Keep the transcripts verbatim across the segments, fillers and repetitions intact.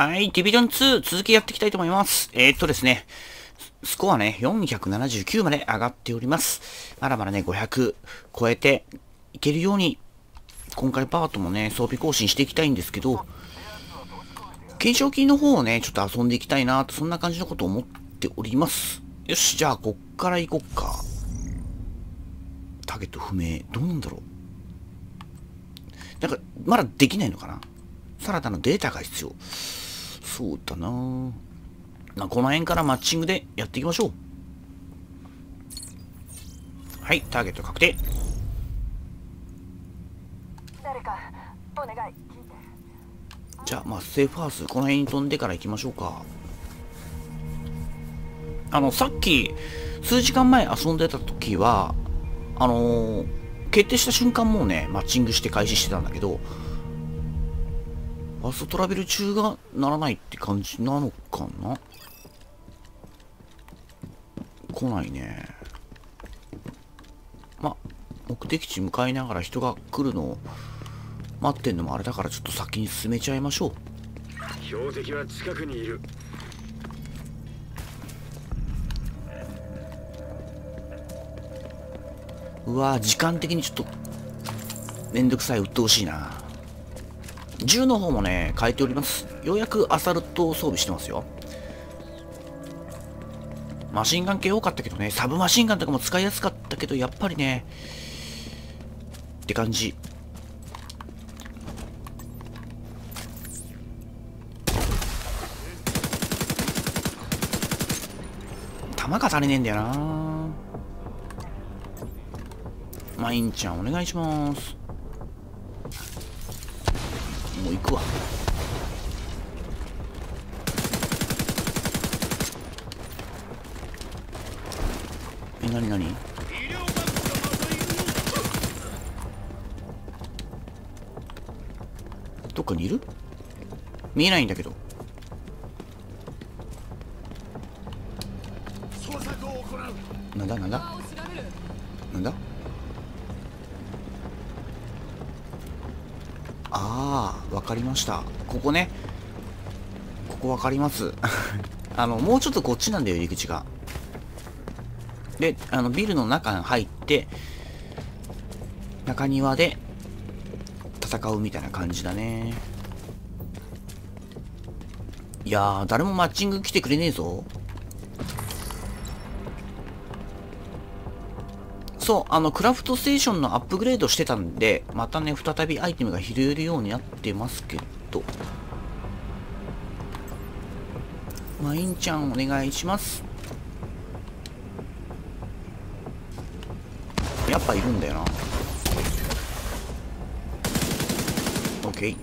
はい、ディビジョンツー続きやっていきたいと思います。えー、っとですね、スコアね、よんひゃくななじゅうきゅうまで上がっております。まだまだね、ごひゃく超えていけるように、今回パートもね、装備更新していきたいんですけど、懸賞金の方をね、ちょっと遊んでいきたいなと、そんな感じのことを思っております。よし、じゃあ、こっから行こっか。ターゲット不明。どうなんだろう。なんか、まだできないのかな。サラダのデータが必要。そうだなぁ。まあ、この辺からマッチングでやっていきましょう。はい、ターゲット確定。誰か、お願い、聞いて。じゃあ、まあ、セーフハウス、この辺に飛んでから行きましょうか。あの、さっき、数時間前遊んでた時は、あのー、決定した瞬間もうね、マッチングして開始してたんだけど、ファーストトラベル中がならないって感じなのかな。来ないね。ま、目的地向かいながら人が来るのを待ってんのもあれだから、ちょっと先に進めちゃいましょう。標的は近くにいる。うわー、時間的にちょっとめんどくさい、鬱陶しいな。銃の方もね、変えております。ようやくアサルトを装備してますよ。マシンガン系多かったけどね、サブマシンガンとかも使いやすかったけど、やっぱりね、って感じ。弾が足りねえんだよな。マインちゃん、お願いします。もう行くわ。え、なになに。どっかにいる？見えないんだけど。なんだなんだなんだ。ああ、わかりました。ここね。ここわかります。あの、もうちょっとこっちなんだよ、入り口が。で、あの、ビルの中に入って、中庭で戦うみたいな感じだね。いやー、誰もマッチング来てくれねえぞ。そう、あの、クラフトステーションのアップグレードしてたんで、またね、再びアイテムが拾えるようになってますけど。マインちゃん、お願いします。やっぱいるんだよな。OK。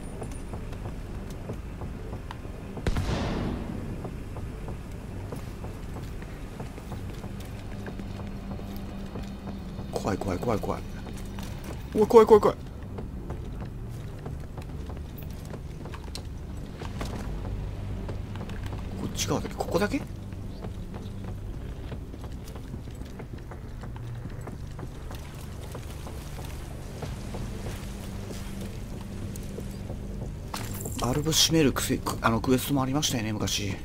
怖い怖い怖い怖い。おい怖い怖い怖い。こっち側だけ、ここだけ。バルブ閉めるくせ、あのクエストもありましたよね、昔。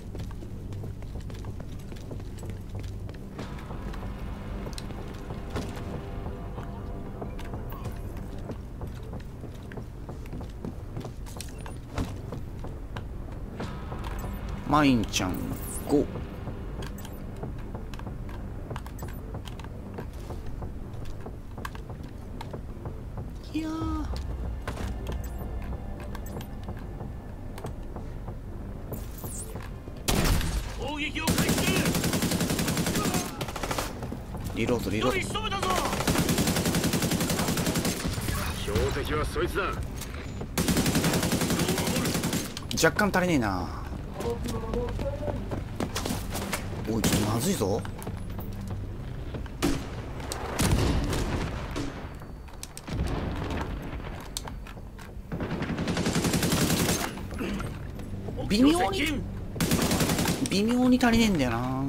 マインちゃんご。いやー、攻撃を開始。リロードリロード。標的はそいつだ。若干足りねえな。おい、ちょっとまずいぞ。微妙に微妙に足りねえんだよな。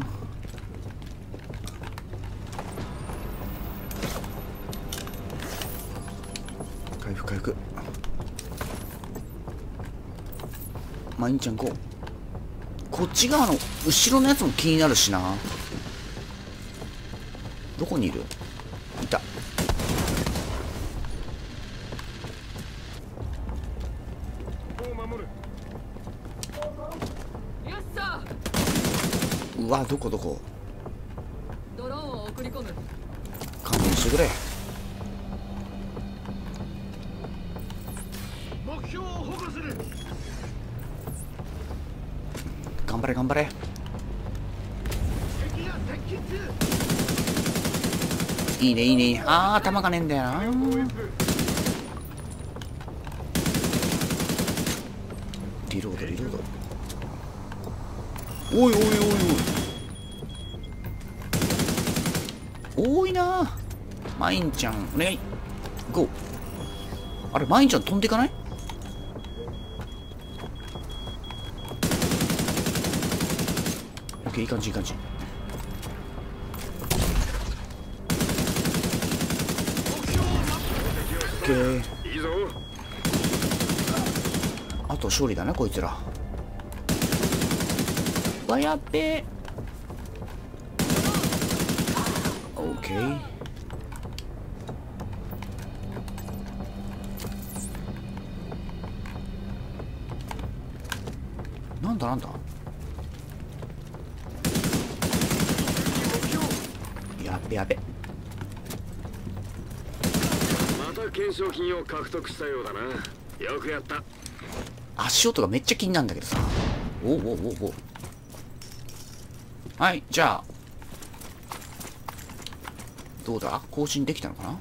回復回復。マインちゃんこう。こっち側の後ろのやつも気になるしな。どこにいる？いた。うわ、どこどこ。勘弁してくれ。頑張れ頑張れ。いいねいいねいいね。ああ、弾がねえんだよな。リロードリロード。おいおいおいおい。多いな。マインちゃんお願い。ゴー。あれ、マインちゃん飛んでいかない？オッケー、いい感じいい感じ。いいぞ。あと勝利だなこいつら。わ、やっべ。オッケー。なんだなんだ。やっべやべ。懸賞金を獲得したようだな。よくやった。足音がめっちゃ気になるんだけどさ。おおおおお。はい、じゃあどうだ、更新できたのかな。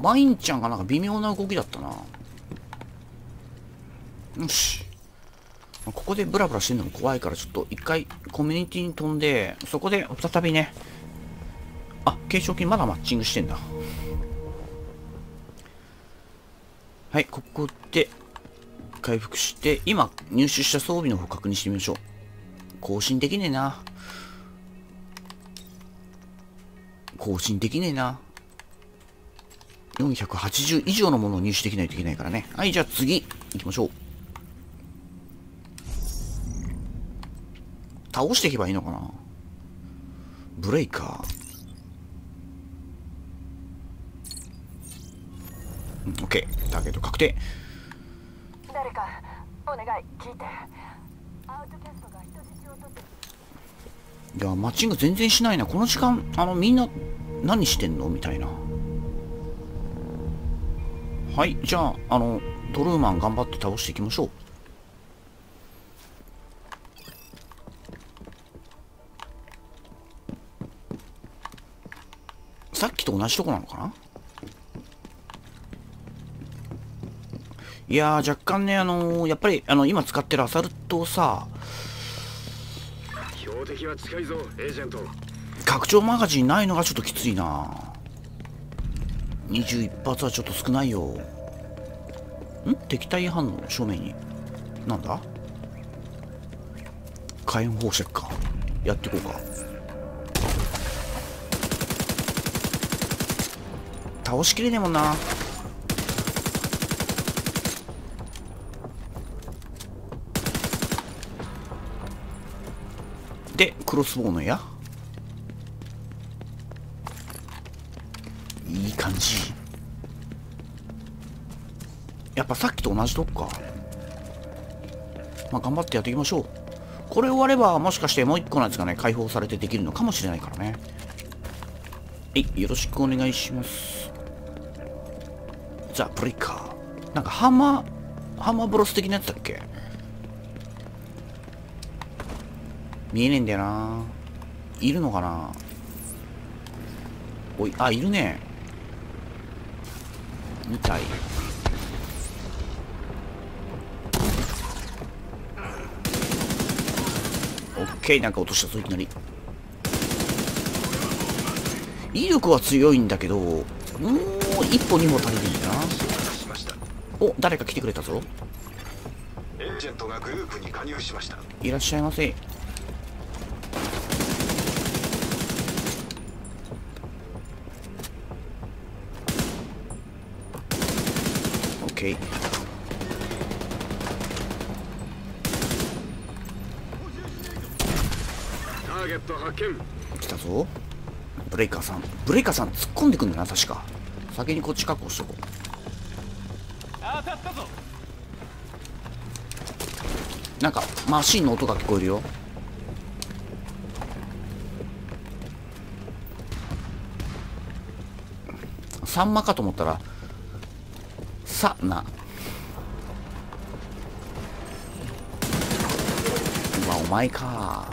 マインちゃんがなんか微妙な動きだったな。よし、ここでブラブラしてるのも怖いから、ちょっと一回コミュニティに飛んで、そこで再びね、あ、懸賞金まだマッチングしてんだ。はい、ここで回復して、今入手した装備の方確認してみましょう。更新できねえな。更新できねえな。よんひゃくはちじゅう以上のものを入手できないといけないからね。はい、じゃあ次行きましょう。倒していけばいいのかな。ブレイカー、うん、オッケー。ターゲット確定。誰かお願い聞いて。アウトキャストが人質を取って。いや、マッチング全然しないなこの時間。あの、みんな何してんのみたいな。はい、じゃああのドルーマン頑張って倒していきましょう。さっきと同じとこなのかな。いやー、若干ね、あのー、やっぱりあの今使ってるアサルトをさ、標的は近いぞエージェント。拡張マガジンないのがちょっときついな。にじゅういっ発はちょっと少ないよ。ん、敵対反応正面に。なんだ、火炎放射か。やっていこうか。倒しきれねえもんな。で、クロスボウの矢。いい感じ。やっぱさっきと同じとこか。まあ頑張ってやっていきましょう。これ終われば、もしかしてもう一個なんですかね、解放されてできるのかもしれないからね。はい、よろしくお願いします。ザ・ブレイカー。なんかハンマー、ハンマーブロス的なやつだっけ。見えねえんだよな。いるのかな。おい、あ、いるね。に体。オッケー、なんか落としたぞいきなり。威力は強いんだけど、もう一歩二歩足りるんだな。お、誰か来てくれたぞ。エージェントがグループに加入しました。いらっしゃいませ。OK。 ターゲット発見。来たぞブレイカーさん。ブレイカーさん突っ込んでくんだな確か。先にこっち確保しとこう。当たったぞ。なんかマシンの音が聞こえるよ。サンマかと思ったらさな。まあお前か。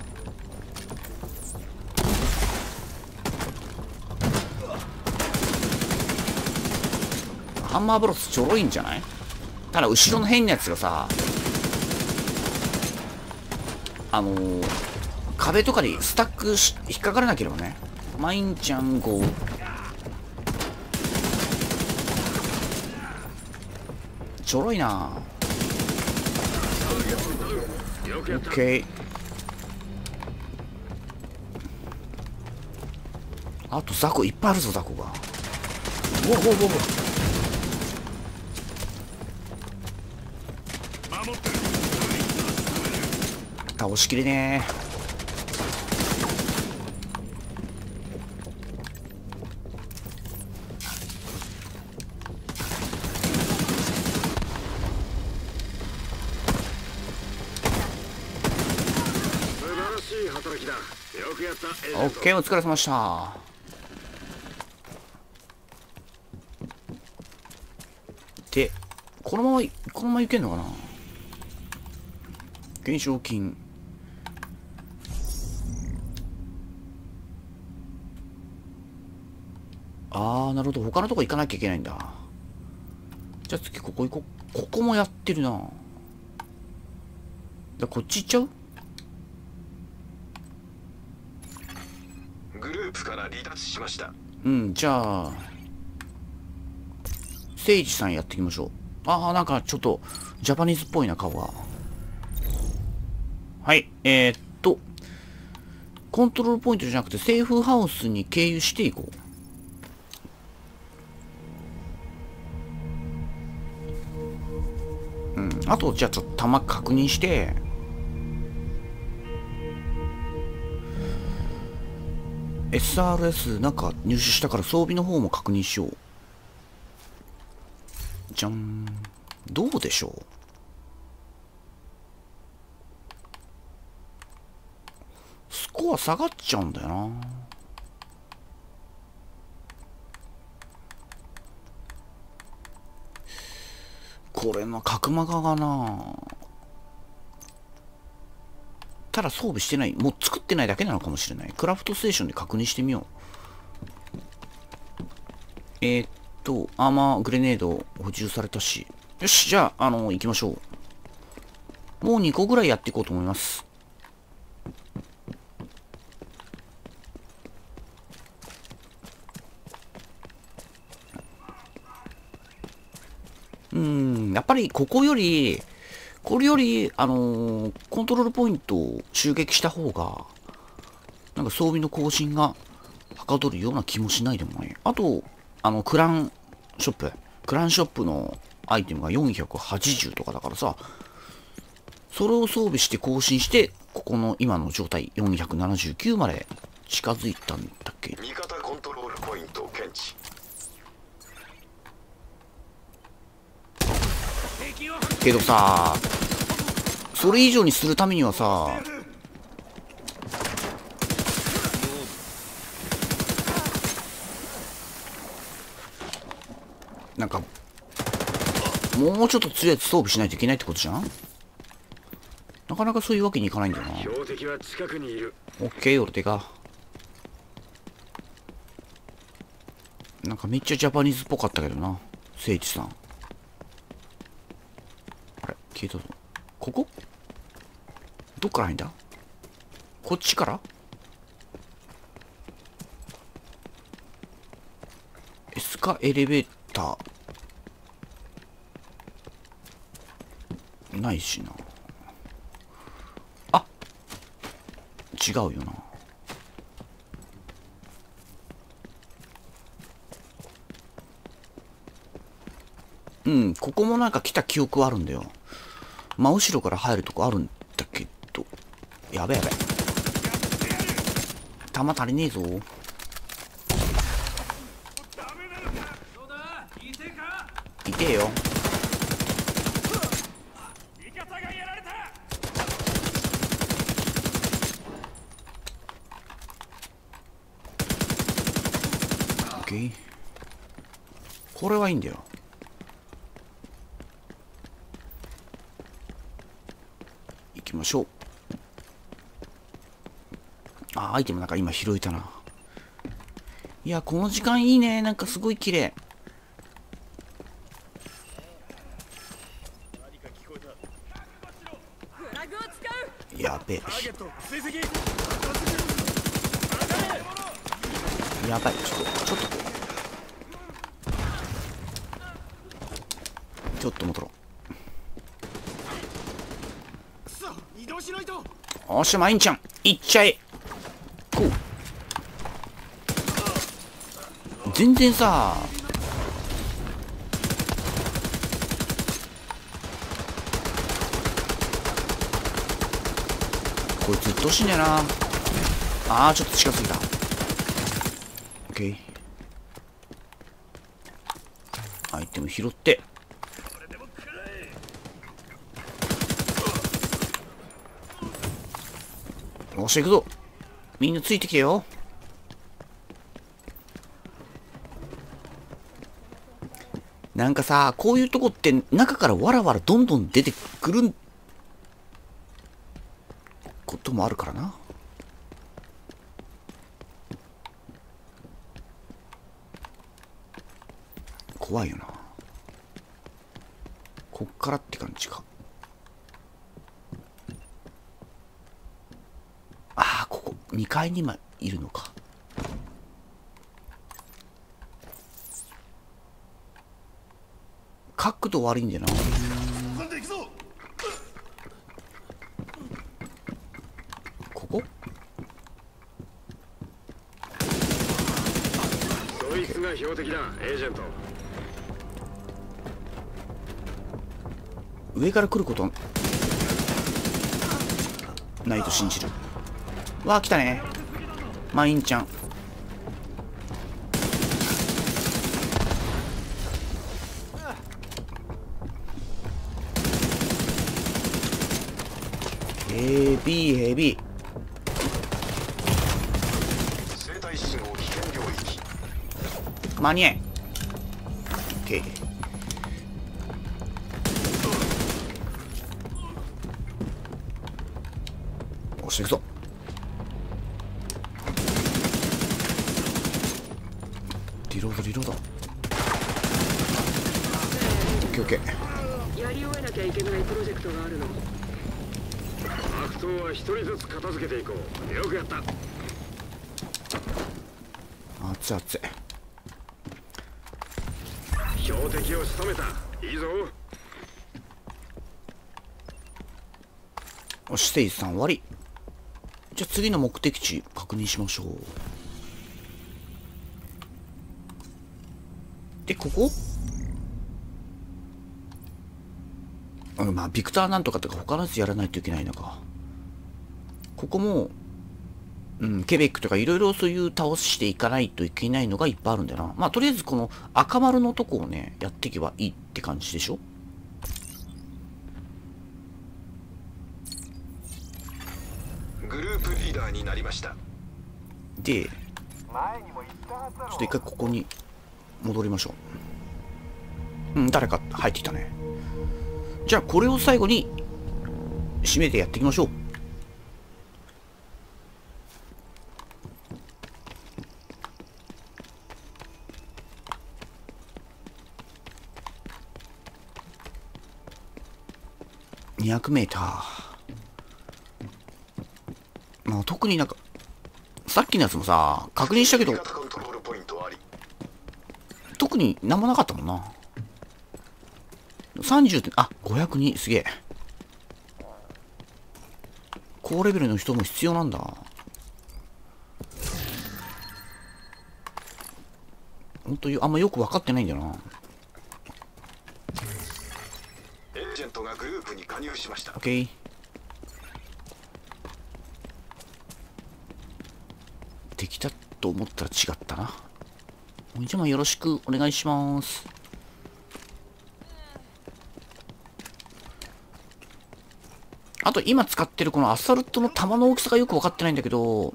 ハンマーブロスちょろいんじゃない？ただ後ろの変なやつがさ、あのー、壁とかにスタックし引っかからなければね。マインちゃん号。ちょろいな。オッケー。あと雑魚いっぱいあるぞ雑魚が。おおおおお。倒しきれねー。オッケーお疲れ様でした。でこのままこのままいけんのかな。懸賞金ああなるほど他のとこ行かなきゃいけないんだ。じゃあ次ここ行こう。ここもやってるな。だこっち行っちゃう。グループから離脱しました。うんじゃあ誠治さんやっていきましょう。ああなんかちょっとジャパニーズっぽいな顔が。はいえー、っとコントロールポイントじゃなくてセーフハウスに経由していこう。あと、じゃあちょっと弾確認して。エスアールエス なんか入手したから装備の方も確認しよう。じゃん。どうでしょう？スコア下がっちゃうんだよな。これの角間がなただ装備してないもう作ってないだけなのかもしれない。クラフトステーションで確認してみよう。えー、っとアーマーグレネード補充されたしよしじゃああの行きましょう。もうにこぐらいやっていこうと思います。うんやっぱりここよりこれよりあのー、コントロールポイントを襲撃した方がなんか装備の更新がはかどるような気もしないでもない。あとあのクランショップクランショップのアイテムがよんひゃくはちじゅうとかだからさそれを装備して更新してここの今の状態よんひゃくななじゅうきゅうまで近づいたんだっけ。味方コントロールポイントを検知。けどさそれ以上にするためにはさなんかもうちょっと強いやつ装備しないといけないってことじゃん。なかなかそういうわけにいかないんだよな。標的は近くにいる。オッケー俺手がなんかめっちゃジャパニーズっぽかったけどな誠一さん。消えたぞ。ここどっから入んだ。こっちから ?S かエレベーターないしなあ違うよな。うん、ここもなんか来た記憶はあるんだよ。真後ろから入るとこあるんだけど。やべやべ。弾足りねえぞ。痛えよ。これはいいんだよ。行きましょう。あ、アイテムなんか今拾えたな。いや、この時間いいね。なんかすごい綺麗。やべえ。やばい。ちょっと、ちょっとこう。ちょっと戻ろう。おしまいんちゃん、いっちゃえ。こう。全然さ。これずっと死んだよな。あー、ちょっと近すぎた。オッケー。アイテム拾って。よし、行くぞ。みんなついてきてよ。なんかさ、こういうとこって中からわらわらどんどん出てくることもあるからな。怖いよな。こっからって感じか。にかいに今いるのか。角度悪いんだよな。ここ？そいつが標的だ、エージェント。上から来ることないと信じる。わあ、来たね。マインちゃん。ヘビーヘビー。生体信号危険領域。間に合え。オッケー。押していくぞ。リロードリロード。オッケーオッケー。やり終えなきゃいけないプロジェクトがあるの。悪党は一人ずつ片付けていこう。よくやった。熱々。標的を仕留めた。いいぞ。おし、ステージさん終わり。じゃあ次の目的地確認しましょう。で、ここ、うん、まあ、ビクターなんとかとか他のやつやらないといけないのか。ここも、うん、ケベックとかいろいろそういう倒していかないといけないのがいっぱいあるんだよな。まあ、とりあえずこの赤丸のとこをね、やっていけばいいって感じでしょ。グループリーダーになりました。で、ちょっと一回ここに。戻りましょう。うん、誰か入ってきたね。じゃあこれを最後に締めてやっていきましょう。にひゃくメーター。まあ特になんかさっきのやつもさ確認したけど特に何もなかったもんな。さんじゅうって、あ、ごひゃくに、すげえ。高レベルの人も必要なんだ。ほんとあんまよく分かってないんだよな。トがグループに加入しました。OK。敵だと思ったら違ったな。お兄ちゃまよろしくお願いします。あと今使ってるこのアサルトの弾の大きさがよく分かってないんだけど、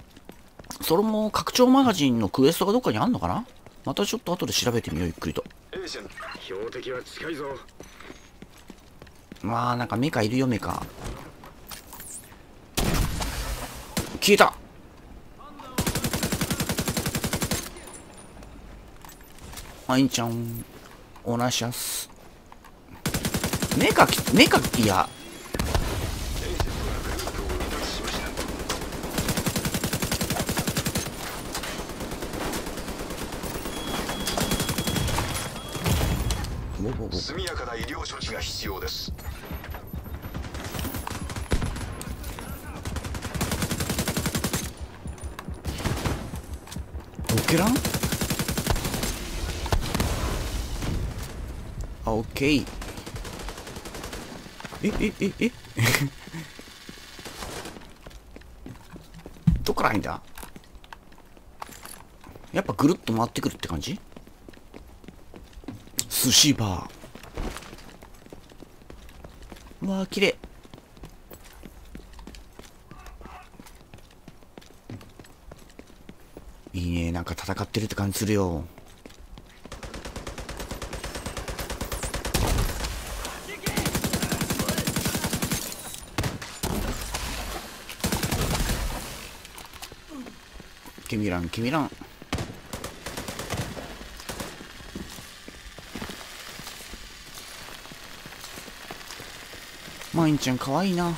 それも拡張マガジンのクエストがどっかにあんのかな。またちょっと後で調べてみよう、ゆっくりと。標的は近いぞ。まあなんかメカいるよ、メカ。消えた。あいんちゃんおなしゃす。メカメカいや。速やかな医療処置が必要です。ドケランあ、オッケー。ええええどこからいいんだ。やっぱぐるっと回ってくるって感じ。寿司バー、うわー綺麗。いいね、なんか戦ってるって感じするよ。ケミランケミラン、マインちゃんかわいいな。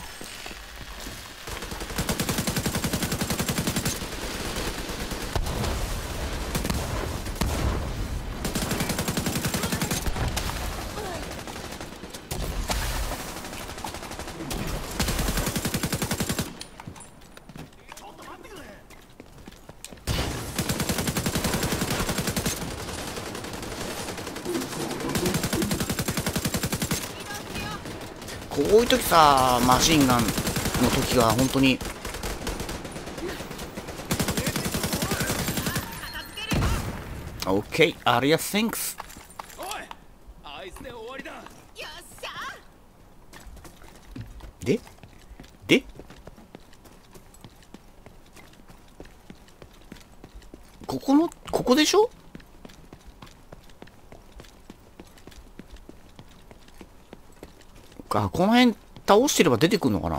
こういう時さ、マシンガンの時が本当にオッケー、ありがとう、センクス。ででここのここでしょ。あ、この辺倒してれば出てくるのかな。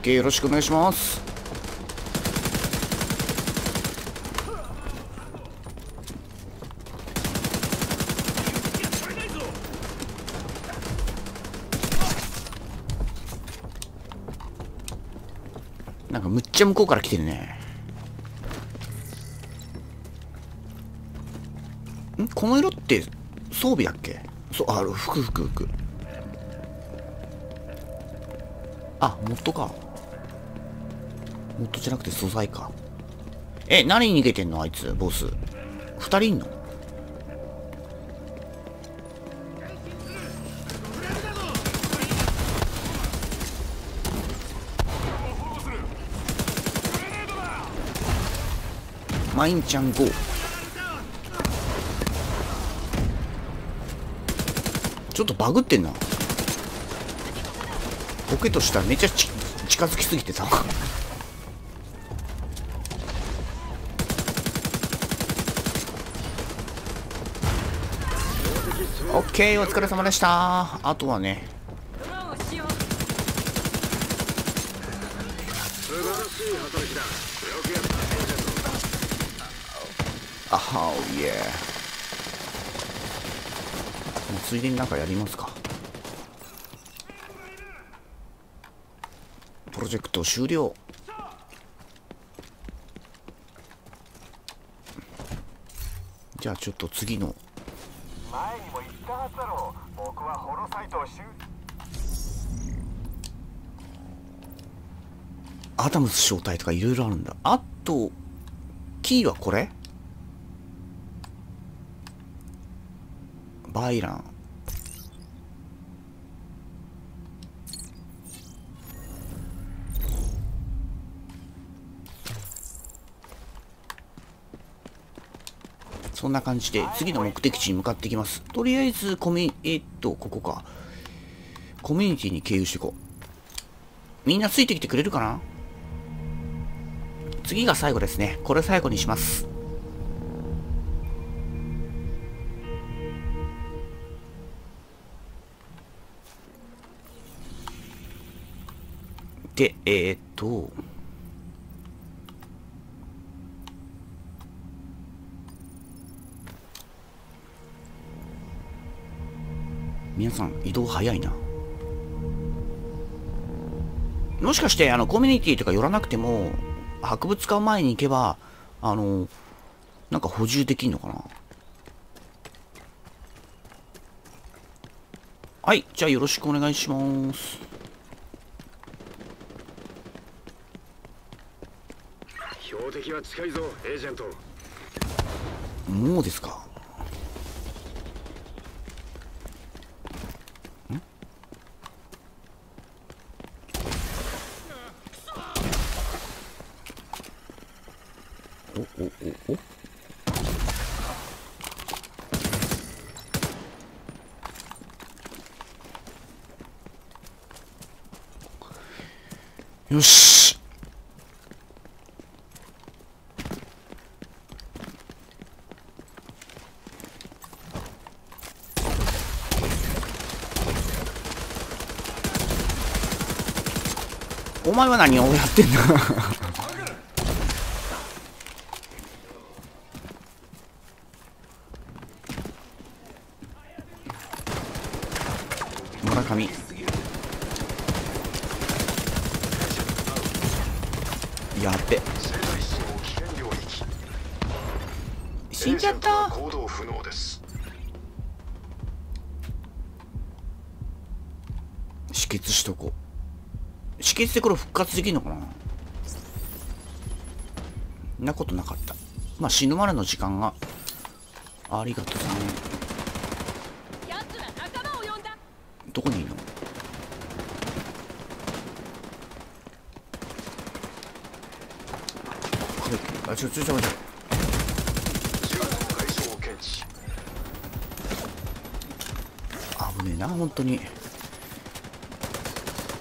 OK、よろしくお願いします。なんかむっちゃ向こうから来てるね。んこの色って装備だっけ。そう、ある、服服服、あ、モッドか。モッドじゃなくて素材か。え、何逃げてんのあいつ。ボスふたりいんの。マインちゃんゴー。ちょっとバグってんな。ポケットしたらめっちゃち近づきすぎてさオッケー、お疲れ様でした。あとはね、素晴らしい働きだ。よくやった。あはー、いえ、ついでになんかやりますか。プロジェクト終了。じゃあちょっと次の、前にも言ったはずだろう。僕はホロサイトを修アダムス正体とかいろいろあるんだ。あと、キーはこれバイラン。そんな感じで次の目的地に向かってきます。とりあえずコミュ、えー、っと、ここか。コミュニティに経由していこう。みんなついてきてくれるかな？次が最後ですね。これ最後にします。で、えー、っと。皆さん移動早いな。もしかしてあのコミュニティとか寄らなくても博物館前に行けばあのなんか補充できんのかな。はい、じゃあよろしくお願いします。標的は近いぞエージェント。もうですか。よし。お前は何をやってんだ村上。やっべ、死んじゃった。止血しとこう。止血でこれ復活できるのかな。そんなことなかった。まあ死ぬまでの時間がありがとうね。どこにいるの。あ、ちょちょちょ待って。危ねえな本当に。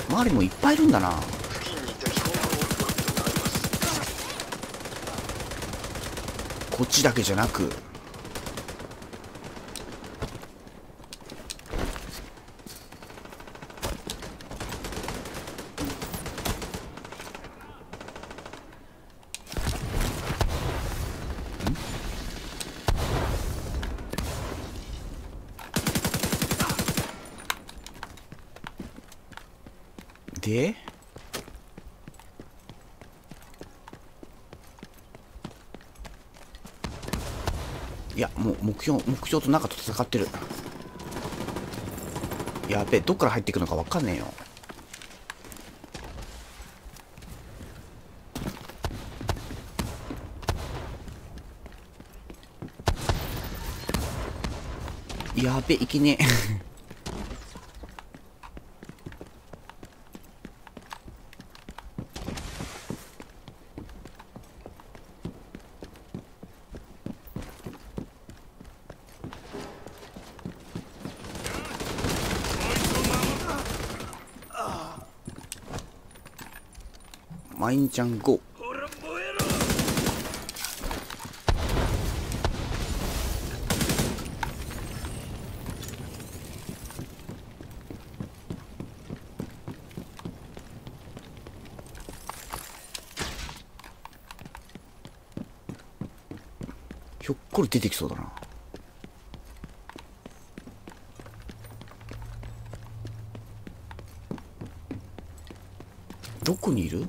周りもいっぱいいるんだな。こっちだけじゃなくで、いやもう目標目標と中と戦ってる。やべえ、どっから入っていくのか分かんねえよ。やべえ、いけねえマインちゃんご。ひょっこり出てきそうだな。どこにいる？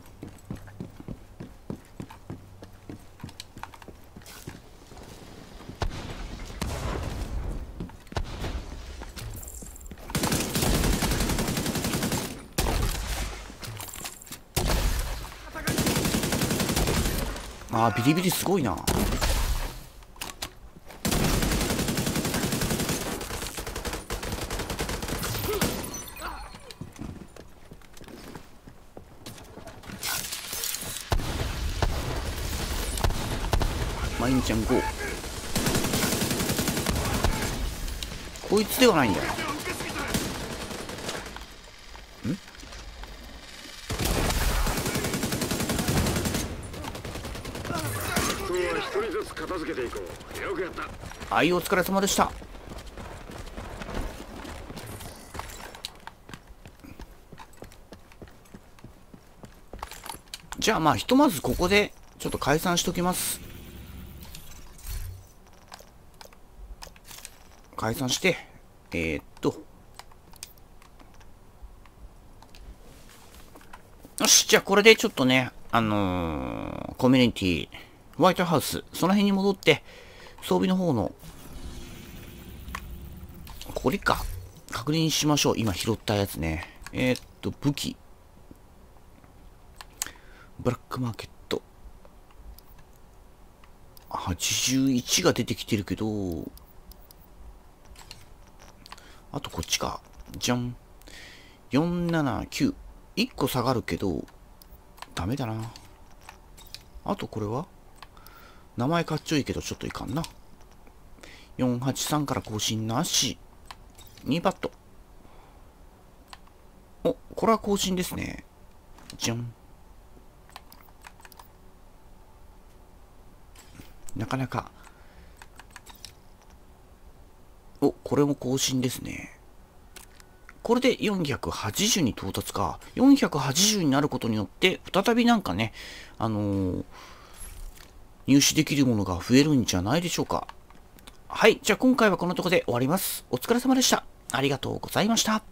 あービリビリすごいな。マインちゃんゴー。こいつではないんだよ。ん？はい、お疲れ様でした。じゃあまあひとまずここでちょっと解散しときます。解散して、えー、っと。よし、じゃあこれでちょっとね、あのー、コミュニティ、ホワイトハウス、その辺に戻って、装備の方の、これか。確認しましょう。今拾ったやつね。えー、っと、武器。ブラックマーケット。はちじゅういちが出てきてるけど、あとこっちか。じゃん。よんななきゅう。いっこ下がるけど、ダメだな。あとこれは名前かっちょいいけど、ちょっといかんな。よんはちさんから更新なし。にバット。お、これは更新ですね。じゃん。なかなか。お、これも更新ですね。これでよんひゃくはちじゅうに到達か。よんひゃくはちじゅうになることによって、再びなんかね、あのー、入手できるものが増えるんじゃないでしょうか。はい。じゃあ今回はこのところで終わります。お疲れ様でした。ありがとうございました。